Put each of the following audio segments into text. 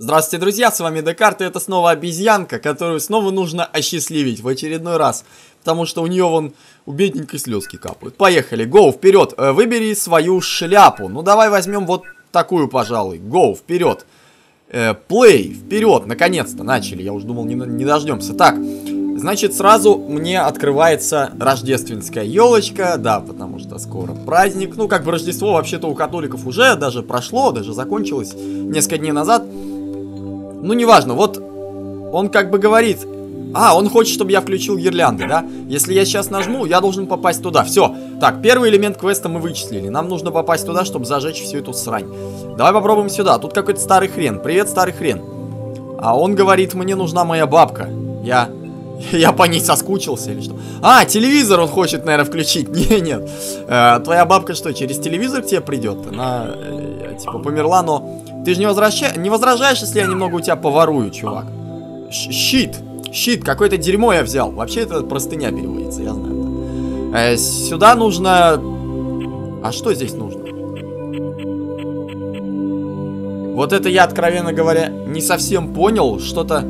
Здравствуйте, друзья, с вами Декарт, и это снова обезьянка, которую снова нужно осчастливить в очередной раз, потому что у нее вон у бедненькой слезки капают. Поехали, гоу, вперед, выбери свою шляпу. Ну давай возьмем вот такую, пожалуй. Гоу, вперед. Плей, вперед, наконец-то начали, я уже думал, не дождемся. Так, значит, сразу мне открывается рождественская елочка, да, потому что скоро праздник. Ну, как бы Рождество вообще-то у католиков уже даже прошло, даже закончилось несколько дней назад. Ну, неважно, вот он как бы говорит... А, он хочет, чтобы я включил гирлянды, да? Если я сейчас нажму, я должен попасть туда. Все. Так, первый элемент квеста мы вычислили. Нам нужно попасть туда, чтобы зажечь всю эту срань. Давай попробуем сюда. Тут какой-то старый хрен. Привет, старый хрен. А он говорит, мне нужна моя бабка. Я по ней соскучился или что? А, телевизор он хочет, наверное, включить. Нет. Твоя бабка что, через телевизор к тебе придет? Она, типа, померла, но... Ты же не возражаешь, если я немного у тебя поворую, чувак? Щит. Щит, какое-то дерьмо я взял. Вообще это простыня переводится, я знаю. Сюда нужно... А что здесь нужно? Вот это я, откровенно говоря, не совсем понял. Что-то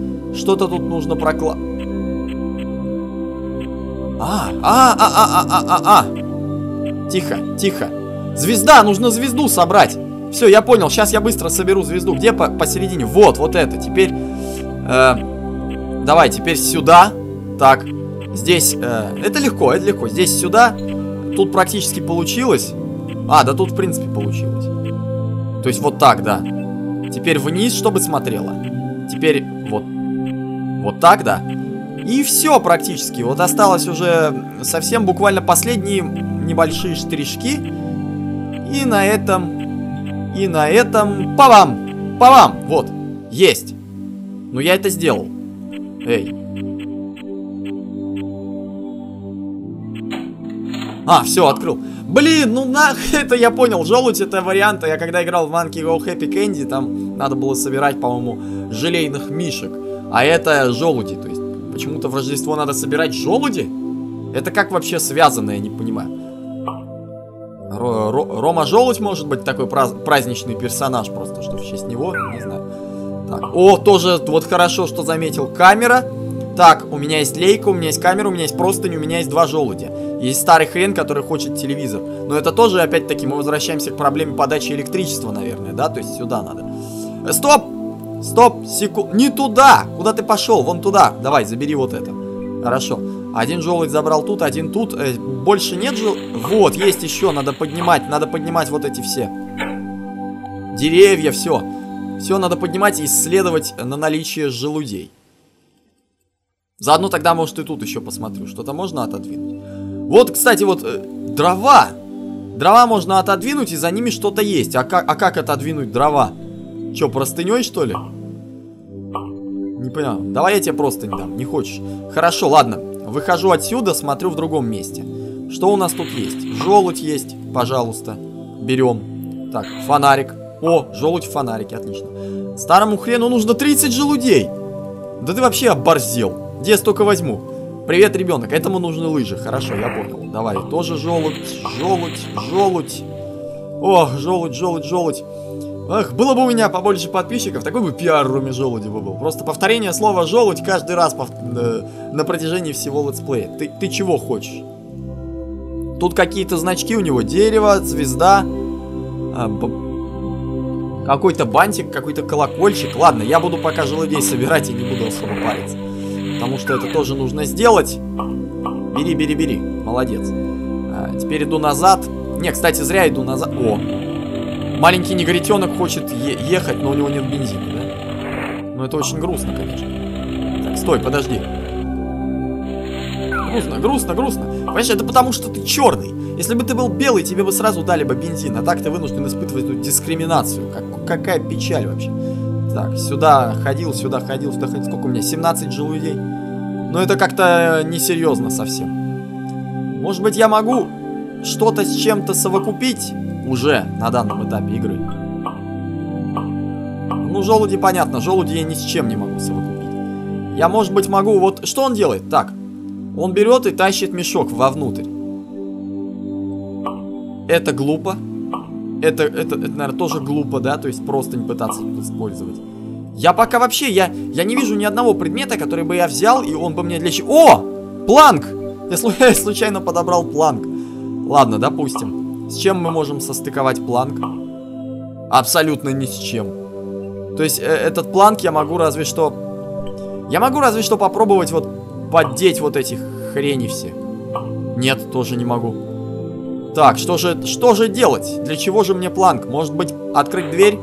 тут нужно прокладывать. Тихо. Звезда, нужно звезду собрать. Все, я понял, сейчас я быстро соберу звезду. Где посередине? Вот это. Теперь... Давай, теперь сюда. Так, здесь... Это легко. Здесь сюда. Тут практически получилось. А, да тут, в принципе, получилось. То есть вот так, да. Теперь вниз, чтобы смотрела. Теперь вот. Вот так, да. И все практически. Вот осталось уже совсем буквально последние небольшие штришки. И на этом... Па-бам! Вот. Есть. Ну, я это сделал. Эй. А, все, открыл. Блин, ну нах, это я понял. Желудь это варианта. Я когда играл в Monkey Go Happy Kandy, там надо было собирать, по-моему, желейных мишек. А это желуди. То есть, почему-то в Рождество надо собирать желуди? Это как вообще связано, я не понимаю. Рома Желудь, может быть, такой праздничный персонаж просто, что в честь него, не знаю. Так. О, тоже вот хорошо, что заметил, камера. Так, у меня есть лейка, у меня есть камера, у меня есть простынь, у меня есть два желудя. Есть старый хрен, который хочет телевизор. Но это тоже, опять-таки, мы возвращаемся к проблеме подачи электричества, наверное, да? То есть сюда надо. Стоп! Стоп, секунду. Не туда! Куда ты пошел? Вон туда. Давай, забери вот это. Хорошо. Один желудь забрал тут, один тут. Больше нет желудей. Вот, есть еще, надо поднимать вот эти все. Деревья, все. Все надо поднимать и исследовать на наличие желудей. Заодно тогда, может, и тут еще посмотрю. Что-то можно отодвинуть. Вот, кстати, вот дрова. Дрова можно отодвинуть, и за ними что-то есть. А как отодвинуть дрова? Че, простыней, что ли? Не понял. Давай я тебе простынь дам, не хочешь? Хорошо, ладно. Выхожу отсюда, смотрю в другом месте. Что у нас тут есть? Желудь есть, пожалуйста. Берем. Так, фонарик. О, желудь в фонарике, отлично. Старому хрену нужно 30 желудей. Да ты вообще оборзел. Где я столько возьму? Привет, ребенок, этому нужны лыжи. Хорошо, я понял. Давай, тоже желудь. О, желудь. Эх, было бы у меня побольше подписчиков, такой бы пиар-руме желуди бы был. Просто повторение слова желудь каждый раз на протяжении всего летсплея. Ты чего хочешь? Тут какие-то значки у него. Дерево, звезда... Какой-то бантик, какой-то колокольчик. Ладно, я буду пока желудей собирать и не буду особо париться. Потому что это тоже нужно сделать. Бери. Молодец. Теперь иду назад. Не, кстати, зря иду назад. О! Маленький негритенок хочет ехать, но у него нет бензина, да? Ну это очень грустно, конечно. Так, стой, подожди. Грустно. Понимаешь, это потому что ты черный. Если бы ты был белый, тебе бы сразу дали бы бензин. А так ты вынужден испытывать эту дискриминацию. Какая печаль вообще. Так, сюда ходил. Сколько у меня? 17 желудей. Но это как-то несерьезно совсем. Может быть, я могу что-то с чем-то совокупить уже на данном этапе игры? Ну, желуди, понятно. Желуди я ни с чем не могу совокупить. Я, может быть, могу... Вот что он делает? Так, он берет и тащит мешок вовнутрь. Это глупо. Это, наверное, тоже глупо, да? То есть простынь пытаться использовать. Я пока вообще, я не вижу ни одного предмета, который бы я взял, и он бы мне для чего... О! Планк! Я случайно подобрал планк. Ладно, допустим. С чем мы можем состыковать планк? Абсолютно ни с чем. То есть, этот планк я могу разве что... Я могу разве что попробовать вот поддеть вот этих хрени все. Нет, тоже не могу. Так, что же делать? Для чего же мне планк? Может быть, открыть дверь?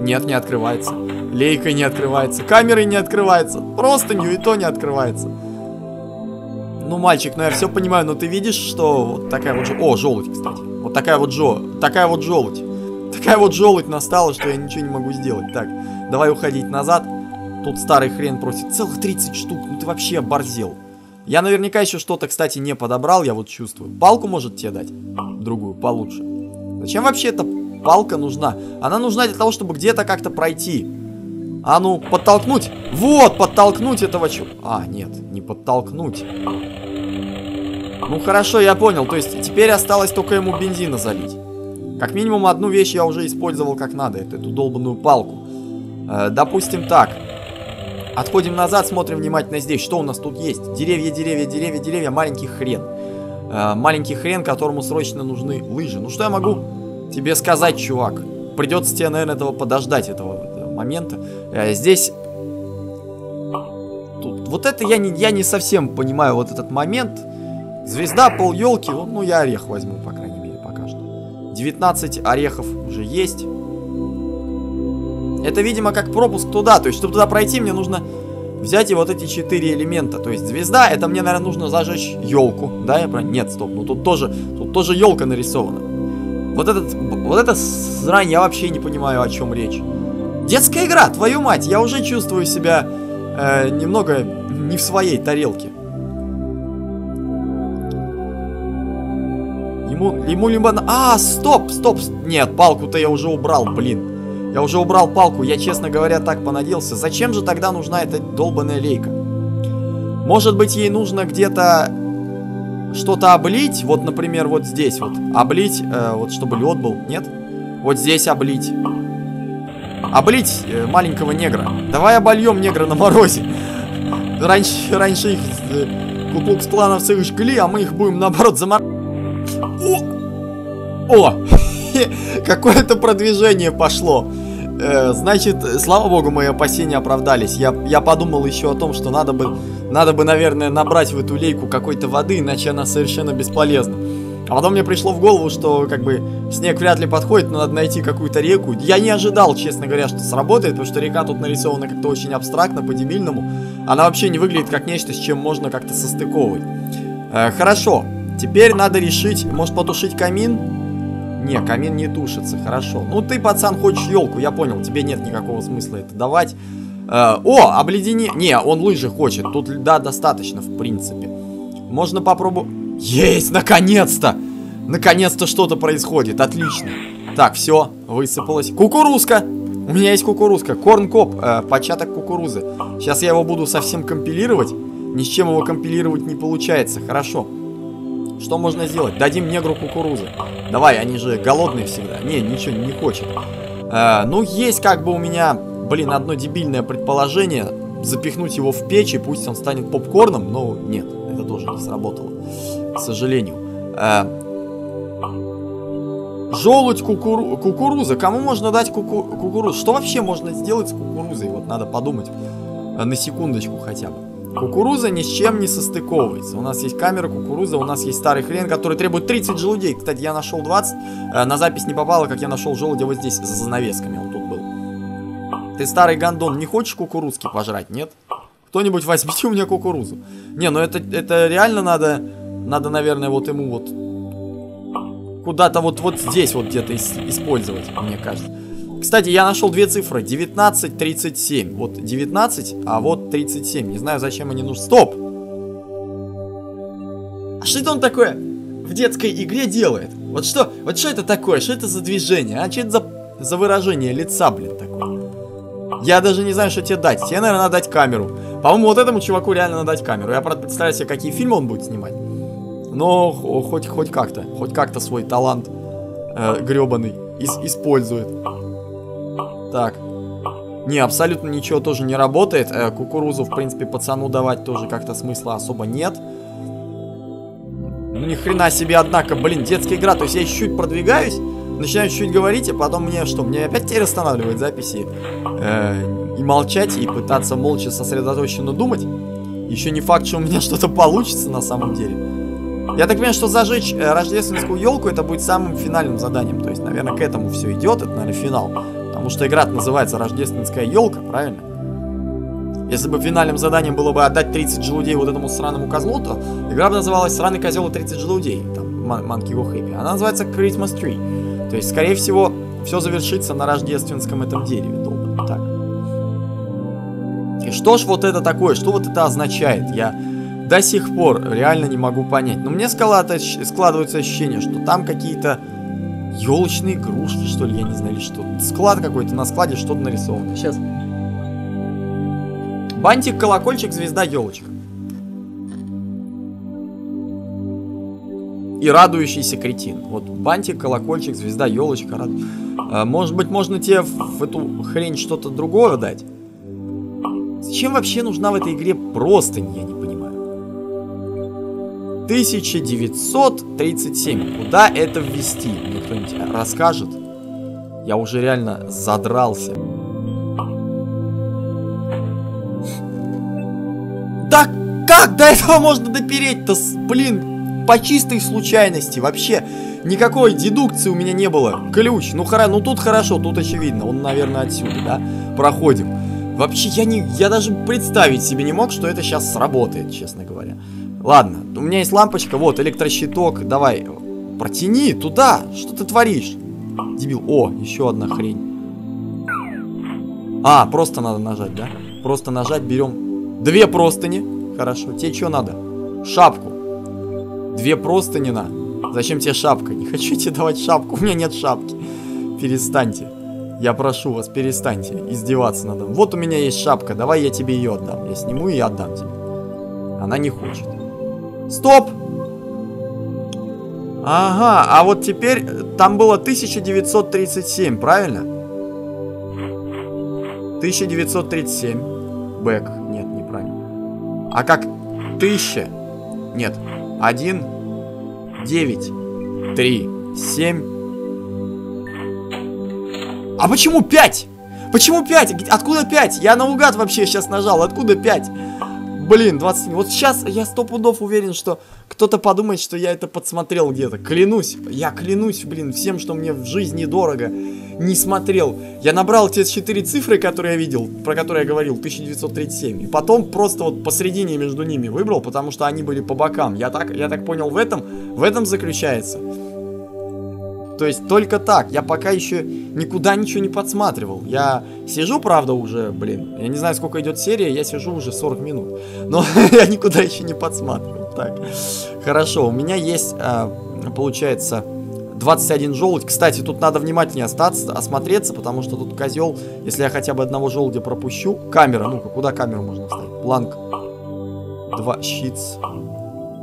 Нет, не открывается. Лейка не открывается. Камеры не открывается. Простынью и то не открывается. Ну, мальчик, ну я все понимаю, но ты видишь, что вот такая вот... О, желудь, кстати. Вот такая вот желудь. Такая вот желудь настала, что я ничего не могу сделать. Так, давай уходить назад. Тут старый хрен просит целых 30 штук. Ну ты вообще оборзел. Я наверняка еще что-то, кстати, не подобрал, я вот чувствую. Палку может тебе дать? Другую, получше. Зачем вообще эта палка нужна? Она нужна для того, чтобы где-то как-то пройти. А ну, подтолкнуть. Вот, подтолкнуть этого чувака. А, нет, не подтолкнуть. Ну, хорошо, я понял. То есть, теперь осталось только ему бензина залить. Как минимум, одну вещь я уже использовал как надо. Это эту долбанную палку. Допустим, так. Отходим назад, смотрим внимательно здесь. Что у нас тут есть? Деревья. Маленький хрен. Маленький хрен, которому срочно нужны лыжи. Ну, что я могу тебе сказать, чувак? Придется тебе, наверное, этого подождать, этого момента. Здесь... Тут... Вот это я не совсем понимаю, вот этот момент... Звезда, пол елки, ну я орех возьму, по крайней мере, пока что. 19 орехов уже есть. Это, видимо, как пропуск туда, то есть, чтобы туда пройти, мне нужно взять и вот эти 4 элемента. То есть, звезда, это мне, наверное, нужно зажечь елку, да, я про... Нет, стоп, ну тут тоже елка нарисована. Вот это срань, я вообще не понимаю, о чем речь. Детская игра, твою мать, я уже чувствую себя немного не в своей тарелке. Ему лимон... А, стоп. Нет, палку-то я уже убрал, блин. Я уже убрал палку, я, честно говоря, так понадеялся. Зачем же тогда нужна эта долбаная лейка? Может быть, ей нужно где-то что-то облить? Вот, например, вот здесь вот. Облить, вот чтобы лед был, нет? Вот здесь облить. Облить маленького негра. Давай обольем негра на морозе. Раньше их куклукс-клановцы жгли, а мы их будем, наоборот, заморозить. О! Какое-то продвижение пошло. Значит, слава богу, мои опасения оправдались. Я подумал еще о том, что надо бы, наверное, набрать в эту лейку какой-то воды, иначе она совершенно бесполезна. А потом мне пришло в голову, что, как бы, снег вряд ли подходит, но надо найти какую-то реку. Я не ожидал, честно говоря, что сработает, потому что река тут нарисована как-то очень абстрактно, по-дебильному. Она вообще не выглядит как нечто, с чем можно как-то состыковывать. Хорошо. Теперь надо решить, может потушить камин? Не, камин не тушится, хорошо. Ну ты, пацан, хочешь елку, я понял, тебе нет никакого смысла это давать. О, обледенение. Не, он лыжи хочет, тут льда достаточно, в принципе. Можно попробовать... Есть, наконец-то! Наконец-то что-то происходит, отлично. Так, все, высыпалось. Кукурузка! У меня есть кукурузка, корнкоп, початок кукурузы. Сейчас я его буду совсем компилировать, ни с чем его компилировать не получается, хорошо. Что можно сделать? Дадим негру кукурузы. Давай, они же голодные всегда. Не, ничего не хочет. Ну, есть как бы у меня, блин, одно дебильное предположение. Запихнуть его в печь, и пусть он станет попкорном. Но нет, это тоже не сработало. К сожалению. Желудь, кукуруза. Кому можно дать кукурузу? Что вообще можно сделать с кукурузой? Вот надо подумать. На секундочку хотя бы. Кукуруза ни с чем не состыковывается. У нас есть камера, кукуруза, у нас есть старый хрен, который требует 30 желудей. Кстати, я нашел 20. На запись не попало, как я нашел желудя вот здесь, за занавесками. Он тут был. Ты, старый гондон, не хочешь кукурузки пожрать, нет? Кто-нибудь возьмите у меня кукурузу. Не, ну это реально надо, наверное, вот ему вот куда-то вот здесь вот где-то использовать, мне кажется. Кстати, я нашел две цифры. 19, 37. Вот 19, а вот 37. Не знаю, зачем они нужны. Стоп! А что это он такое в детской игре делает? Вот что это такое? Что это за движение? А что это за выражение лица, блин, такое? Я даже не знаю, что тебе дать. Тебе, наверное, надо дать камеру. По-моему, вот этому чуваку реально надо дать камеру. Я, правда, представляю себе, какие фильмы он будет снимать. Но хоть как-то свой талант гребаный использует. Так, Не, абсолютно ничего тоже не работает. Кукурузу, в принципе, пацану давать тоже как-то смысла особо нет. Ни хрена себе, однако, блин, детская игра. То есть я чуть-чуть продвигаюсь, начинаю чуть-чуть говорить, а потом мне что? Мне опять теперь останавливать записи и молчать, и пытаться молча сосредоточенно думать. Еще не факт, что у меня что-то получится на самом деле. Я так понимаю, что зажечь рождественскую елку это будет самым финальным заданием. То есть, наверное, к этому все идет, это, наверное, финал. Потому что игра называется «Рождественская елка», правильно? Если бы финальным заданием было бы отдать 30 желудей вот этому сраному козлу, то игра бы называлась «Сраный козел и 30 желудей», там, Monkey Go Happy. Она называется «Christmas Tree». То есть, скорее всего, все завершится на рождественском этом дереве. Долго. Так. И что ж вот это такое? Что вот это означает? Я до сих пор реально не могу понять. Но мне складывается ощущение, что там какие-то елочные игрушки, что ли, я не знаю, или что. Склад какой-то, на складе что-то нарисовано. Сейчас... Бантик, колокольчик, звезда, елочка. И радующийся кретин. Вот бантик, колокольчик, звезда, елочка. Может быть, можно тебе в эту хрень что-то другое дать? Зачем вообще нужна в этой игре простынь, я не понимаю. 1937. Куда это ввести? Мне кто-нибудь расскажет? Я уже реально задрался. Так как до этого можно допереть-то, блин, по чистой случайности, вообще никакой дедукции у меня не было. Ключ, ну тут хорошо, тут очевидно, он, наверное, отсюда, да, проходим. Вообще я даже представить себе не мог, что это сейчас сработает, честно говоря. Ладно, у меня есть лампочка, вот, электрощиток, давай, протяни туда, что ты творишь, дебил. О, еще одна хрень. А, просто надо нажать, да? Просто нажать, берем... Две простыни. Хорошо. Тебе что надо? Шапку. Две простыни на. Зачем тебе шапка? Не хочу тебе давать шапку. У меня нет шапки. Перестаньте. Я прошу вас, перестаньте издеваться надо мной. Вот у меня есть шапка. Давай я тебе ее отдам. Я сниму и отдам тебе. Она не хочет. Стоп! Ага. А вот теперь там было 1937, правильно? 1937. Бэк. Нет. А как 1000? Нет. 1, 9, 3, 7. А почему 5? Почему 5? Откуда 5? Я наугад вообще сейчас нажал. Откуда 5? Блин, 27. Вот сейчас я 100 пудов уверен, что кто-то подумает, что я это подсмотрел где-то. Клянусь. Я клянусь, блин, всем, что мне в жизни дорого. Не смотрел. Я набрал те 4 цифры, которые я видел, про которые я говорил, 1937. И потом просто вот посредине между ними выбрал, потому что они были по бокам. Я так понял, в этом заключается. То есть только так. Я пока еще никуда ничего не подсматривал. Я сижу, правда, уже, блин, я не знаю, сколько идет серия, я сижу уже 40 минут. Но я никуда еще не подсматривал. Так, хорошо, у меня есть, получается, 21 желудь. Кстати, тут надо внимательнее осмотреться, потому что тут козел, если я хотя бы одного желудя пропущу. Камера, ну-ка, куда камеру можно вставить? Планк. 2 щитс.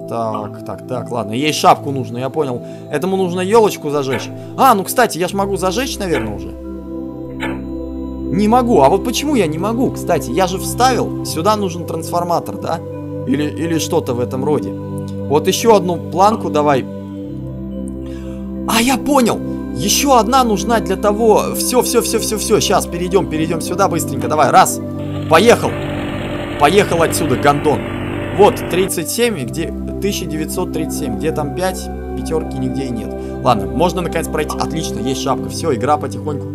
Так, ладно, ей шапку нужно, я понял. Этому нужно елочку зажечь. А, ну, кстати, я ж могу зажечь, наверное, уже. Не могу, а вот почему я не могу, кстати? Я же вставил, сюда нужен трансформатор, да? Или что-то в этом роде. Вот еще одну планку давай. А, я понял! Еще одна нужна для того... Все, сейчас перейдем сюда быстренько, давай, раз. Поехал! Поехал отсюда, гондон. Вот, 37, где... 1937, где там 5, пятерки нигде и нет. Ладно, можно наконец пройти. Отлично, есть шапка. Все, игра потихоньку.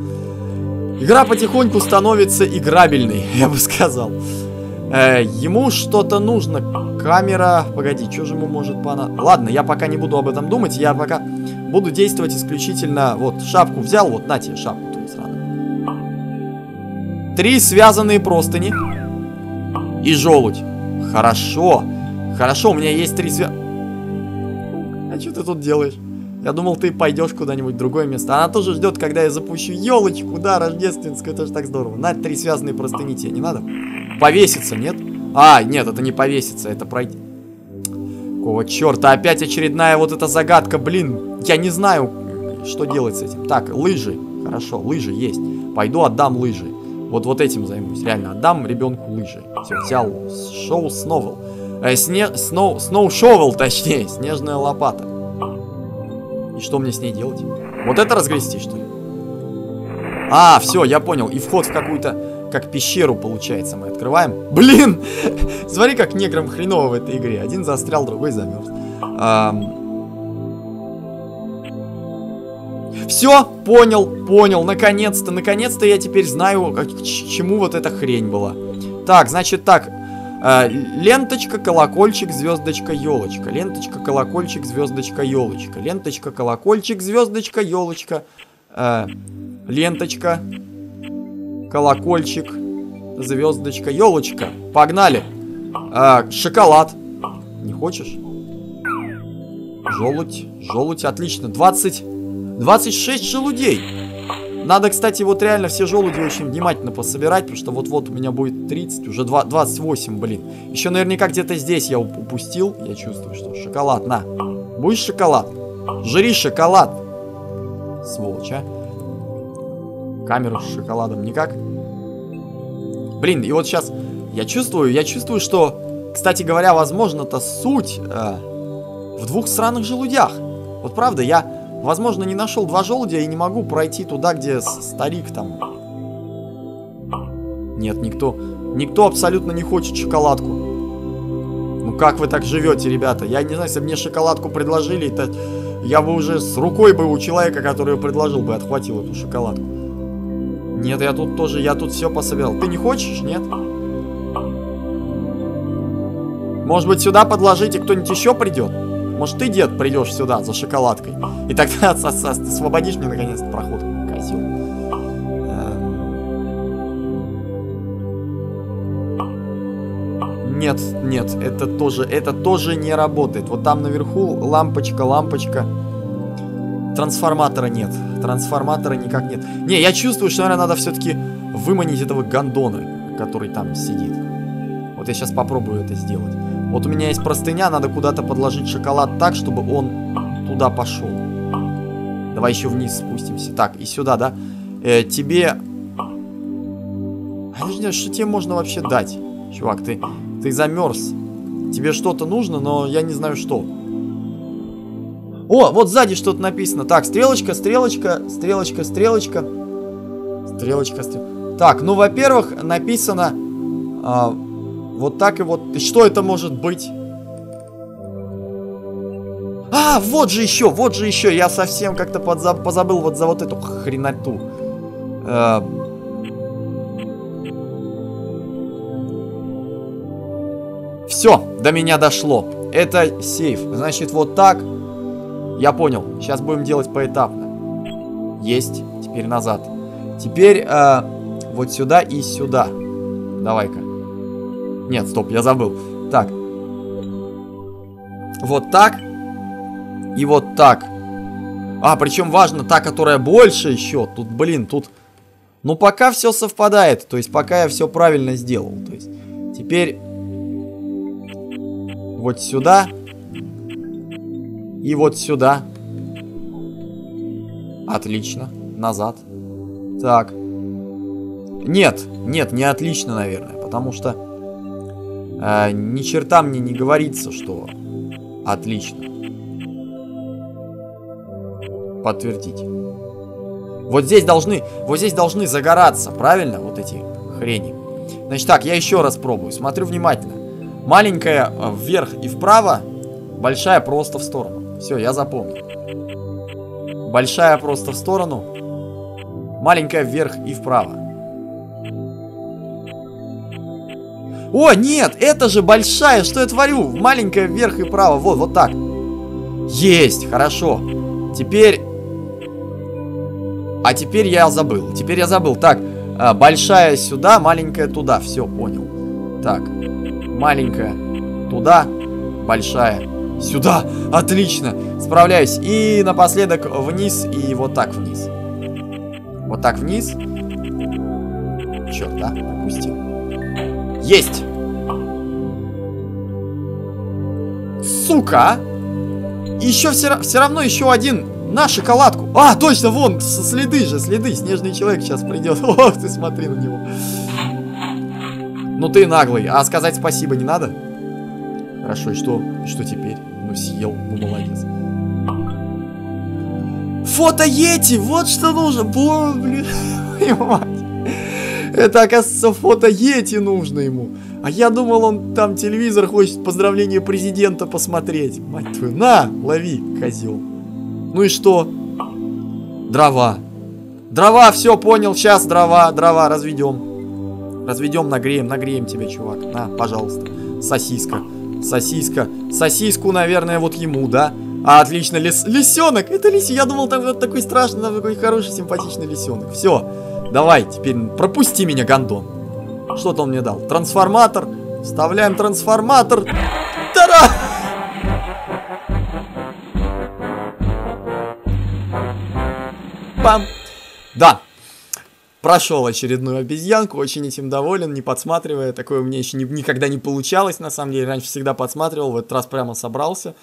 Игра потихоньку становится играбельной, я бы сказал. Ему что-то нужно. Камера. Погоди, что же ему может понадобиться? Ладно, я пока не буду об этом думать. Я пока буду действовать исключительно. Вот, шапку взял, вот, на тебе шапку твою сраную. 3 связанные простыни. И желудь. Хорошо. Хорошо, у меня есть 3 свя... А что ты тут делаешь? Я думал, ты пойдешь куда-нибудь в другое место. Она тоже ждет, когда я запущу елочку, да, рождественскую, это же так здорово. На 3 связанные простыни тебе не надо? Повеситься, нет? А, нет, это не повеситься, это пройти. Какого черта, опять очередная вот эта загадка, блин. Я не знаю, что делать с этим. Так, лыжи, хорошо, лыжи есть. Пойду отдам лыжи. Вот этим займусь. Реально, отдам ребенку лыжи. Все, взял сноуборд. Сноушовел, точнее. Снежная лопата. И что мне с ней делать? Вот это разгрести, что ли? А, все, я понял. И вход в какую-то, как пещеру, получается, мы открываем. Блин! Смотри, как неграм хреново в этой игре. Один застрял, другой замерз. Все, понял. Наконец-то я теперь знаю, к чему вот эта хрень была. Так, значит так. Ленточка, колокольчик, звездочка, елочка. Ленточка, колокольчик, звездочка, елочка. Ленточка, колокольчик, звездочка, елочка. Ленточка, колокольчик, звездочка, елочка. Погнали. Шоколад. Не хочешь? Желудь, отлично. 26 желудей. Надо, кстати, вот реально все желуди очень внимательно пособирать, потому что вот-вот у меня будет 30, уже 28, блин. Еще наверняка где-то здесь я упустил. Я чувствую, что шоколад, на. Будешь шоколад? Жри шоколад. Сволочь, а. Камеру с шоколадом никак. Блин, и вот сейчас я чувствую, что, кстати говоря, возможно-то суть в двух сраных желудях. Вот правда, я... Возможно, не нашел два желудя и не могу пройти туда, где старик там. Нет, никто абсолютно не хочет шоколадку. Ну как вы так живете, ребята? Я не знаю, если бы мне шоколадку предложили, то я бы уже с рукой бы у человека, который ее предложил бы, отхватил эту шоколадку. Нет, я тут все пособирал. Ты не хочешь? Нет? Может быть, сюда подложите, кто-нибудь еще придет? Может, ты, дед, придешь сюда за шоколадкой? И тогда ты освободишь мне наконец-то проход, козел. Нет, это тоже не работает. Вот там наверху лампочка. Трансформатора нет. Трансформатора никак нет. Не, я чувствую, что, наверное, надо все-таки выманить этого гондона, который там сидит. Вот я сейчас попробую это сделать. Вот у меня есть простыня, надо куда-то подложить шоколад так, чтобы он туда пошел. Давай еще вниз спустимся. Так, и сюда, да? Тебе... Я не знаю, что тебе можно вообще дать? Чувак, ты замерз. Тебе что-то нужно, но я не знаю, что. О, вот сзади что-то написано. Так, стрелочка. Так, ну, во-первых, написано... Вот так и вот. И что это может быть? А, вот же еще. Я совсем как-то позабыл вот за вот эту хреноту. Все, до меня дошло. Это сейф. Значит, вот так. Я понял. Сейчас будем делать поэтапно. Есть. Теперь назад. Теперь вот сюда и сюда. Давай-ка. Нет, стоп, я забыл. Так. Вот так. И вот так. А, причем важно та, которая больше еще. Тут, блин, тут... Ну, пока все совпадает. То есть, пока я все правильно сделал. То есть, теперь... Вот сюда. И вот сюда. Отлично. Назад. Так. Нет, не отлично, наверное. Потому что... ни черта мне не говорится, что отлично. Подтвердить. Вот здесь должны загораться, правильно? Вот эти хрени. Значит, так, я еще раз пробую. Смотрю внимательно. Маленькая вверх и вправо, большая просто в сторону. Все, я запомнил. Большая просто в сторону, маленькая вверх и вправо. О, нет, это же большая, что я творю? Маленькая вверх и вправо, вот так. Есть, хорошо. Теперь... А теперь я забыл, Так, большая сюда, маленькая туда, все, понял. Так, маленькая туда, большая сюда, отлично, справляюсь. И напоследок вниз и вот так вниз. Черт, да, пропустил. Есть! Сука! Еще все равно еще один На шоколадку. А, точно, вон, следы же, следы. Снежный человек сейчас придет. Ох, ты смотри на него. Ну ты наглый. А сказать спасибо не надо? Хорошо, и что? И что теперь? Ну съел, ну молодец. Фото Йети, вот что нужно. Бо, блин, это, оказывается, фото Йети нужно ему. А я думал, он там телевизор хочет поздравление президента посмотреть. Мать твою, на, лови, козел. Ну и что? Дрова. Дрова, все, понял, сейчас дрова разведем. Разведем, нагреем тебя, чувак. На, пожалуйста. Сосиска. Сосиску, наверное, вот ему, да? А, отлично, лисенок. Это лисенок, я думал, там вот такой страшный, такой хороший, симпатичный лисенок. Все, давай, теперь пропусти меня, гондон. Что-то он мне дал. Трансформатор. Вставляем трансформатор. Та-да! Пам. Да. Прошел очередную обезьянку, очень этим доволен, не подсматривая. Такое у меня еще никогда не получалось, на самом деле. Раньше всегда подсматривал, в этот раз прямо собрался.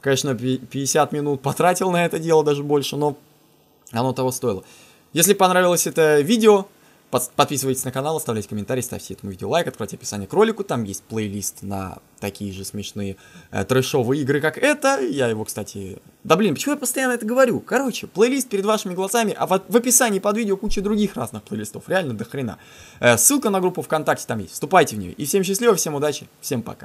Конечно, 50 минут потратил на это дело, даже больше, но оно того стоило. Если понравилось это видео, подписывайтесь на канал, оставляйте комментарии, ставьте этому видео лайк, откройте описание к ролику, там есть плейлист на такие же смешные трэшовые игры, как это. Я его, кстати... Да блин, почему я постоянно это говорю? Короче, плейлист перед вашими глазами, а в описании под видео куча других разных плейлистов, реально до хрена. Ссылка на группу ВКонтакте там есть, вступайте в нее. И всем счастливо, всем удачи, всем пока.